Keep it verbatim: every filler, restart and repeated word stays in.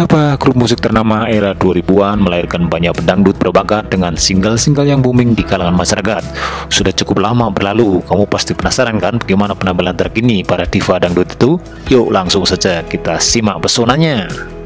Beberapa grup musik ternama era dua ribuan melahirkan banyak pendangdut berbakat dengan single-single yang booming di kalangan masyarakat. Sudah cukup lama berlalu, kamu pasti penasaran kan bagaimana penampilan terkini para diva dangdut itu? Yuk langsung saja kita simak pesonanya.